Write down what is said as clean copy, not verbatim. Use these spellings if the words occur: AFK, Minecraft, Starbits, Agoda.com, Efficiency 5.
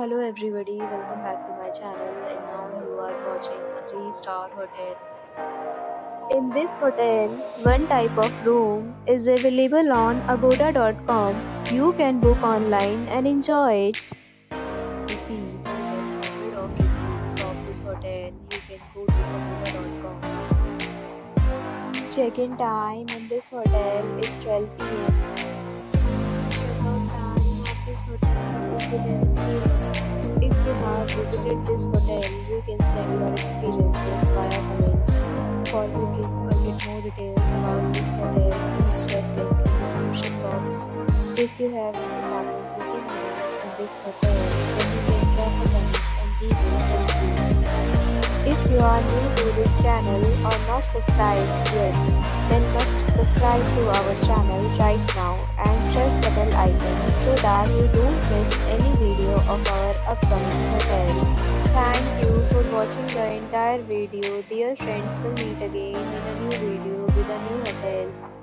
Hello everybody, welcome back to my channel, and now you are watching a 3-star hotel. In this hotel, one type of room is available on Agoda.com. You can book online and enjoy it. To see the hundreds of reviews of this hotel, you can go to Agoda.com. Check-in time in this hotel is 12 p.m. Check-out time of this hotel is 11 p.m. If you have visited this hotel, you can send your experiences via comments. For booking or get more details about this hotel, please check the link in the description box. If you have any problem booking in this hotel, then you can drop a comment and leave a review. If you are new to this channel or not subscribed yet, then must subscribe to our channel right now and press the bell icon so that you don't miss any video of our upcoming hotel. Thank you for watching the entire video. Dear friends, we'll meet again in a new video with a new hotel.